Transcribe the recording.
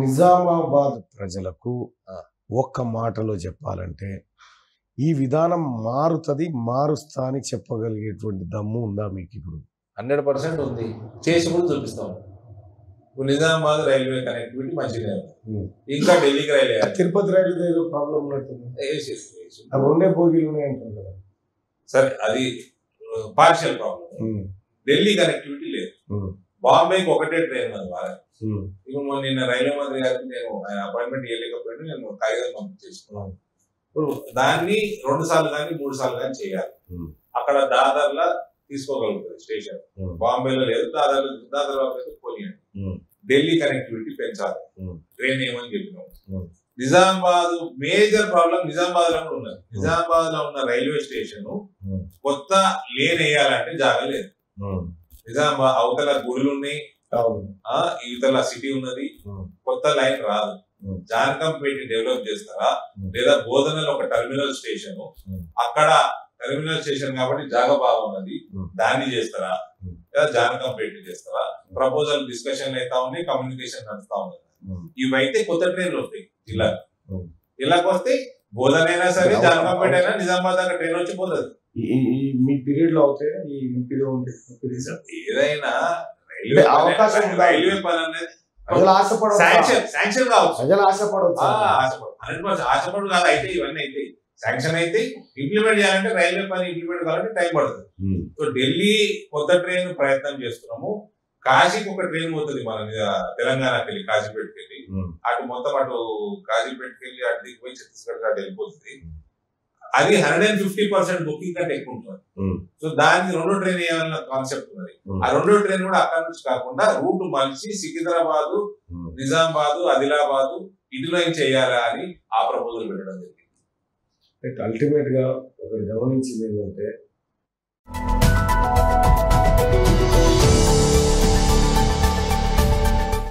నిజామాబాద్ ప్రజలకు ఒక్క మాటలో చెప్పాలంటే ఈ విధానం మారుతుంది, మారుస్తా అని చెప్పగలిగేటువంటి దమ్ము ఉందా మీకు? ఇప్పుడు 100% ఉంది, చేసి కూడా చూపిస్తాం. ఇప్పుడు నిజామాబాద్ రైల్వే కనెక్టివిటీ మంచిగా ఇంకా ఢిల్లీకి రైల్వే, తిరుపతి రైల్వే ఏదో ప్రాబ్లం ఉన్నట్టు, ఉండే బోగిలు ఉన్నాయంటారు కదా సరే, అది పార్షియల్ ప్రాబ్లం. ఢిల్లీ కనెక్టివిటీ లేదు, బాంబేకి ఒకటే ట్రైన్ అది బాగా. ఇప్పుడు మొన్న నిన్న రైల్వే మంత్రి గారికి నేను అపాయింట్మెంట్ ఇవ్వలేకపోయినా నేను కాగితాలు పంపించేసుకున్నాను. ఇప్పుడు దాన్ని 2 సార్లు కానీ 3 సార్లు కానీ చేయాలి. అక్కడ దాదాపులా తీసుకోగలుగుతుంది స్టేషన్, బాంబేలో లేదు, దాదాపు పోనీయండి. ఢిల్లీ కనెక్టివిటీ పెంచాలి, ట్రైన్ ఏమని చెప్పినాం. నిజామాబాద్ మేజర్ ప్రాబ్లం నిజామాబాద్ లో ఉన్నది. నిజామాబాద్ లో ఉన్న రైల్వే స్టేషన్ కొత్త లేన్ వేయాలంటే జాగా లేదు. నిజామాబాద్ అవతల గుడులు ఉన్నాయి, ఇవతల సిటీ ఉన్నది, కొత్త లైన్ రాదు. జాన్కంపేట డెవలప్ చేస్తారా లేదా బోధనలో ఒక టెర్మినల్ స్టేషన్, అక్కడ టెర్మినల్ స్టేషన్ కాబట్టి జాగా బాగున్నది, దాన్ని చేస్తారా లేదా జాన్కంపేట చేస్తారా. ప్రపోజల్ డిస్కషన్లు అవుతా ఉన్నాయి, కమ్యూనికేషన్ నడుస్తా ఉన్నది. ఇవైతే కొత్త ట్రైన్లు వస్తాయి జిల్లాకు, జిల్లాకు వస్తే బోధన అయినా సరే జాన్కంపేట అయినా నిజామాబాద్ దాకా ట్రైన్ వచ్చి పోతుంది. మీ పీరియడ్ లో అవుతాయి ఏదైనా రైల్వే పని అనేది శాంక్షన్ కావచ్చు, ఆశపడు కాదు. అయితే ఇవన్నీ అయితే శాంక్షన్ అయితే ఇంప్లిమెంట్ చేయాలంటే రైల్వే పని ఇంప్లిమెంట్ కావాలంటే టైం పడుతుంది. సో ఢిల్లీ కొత్త ట్రైన్ ప్రయత్నం చేస్తున్నాము. కాశీకి ఒక ట్రైన్ పోతుంది మన తెలంగాణకి వెళ్ళి, కాశీపేటకి వెళ్ళి అటు మొత్తం అటు కాశీపేటకి వెళ్ళి అటు దిగిపోయి ఛత్తీస్గఢ్ అటు వెళ్ళిపోతుంది. అది 150% బుకింగ్ కంటే ఎక్కువ ఉంటుంది. సో దానికి 2 ట్రైన్ వేయాలన్న కాన్సెప్ట్ ఉన్నది. ఆ 2 ట్రైన్ కూడా అక్కడి నుంచి కాకుండా రూట్ మలిచి సికింద్రాబాదు, నిజామాబాదు, ఆదిలాబాదు ఇటులైన్ చేయాలా అని ఆ ప్రపోజల్ పెట్టడం జరిగింది. అల్టిమేట్ గా ఒకటి గమనించింది ఏంటంటే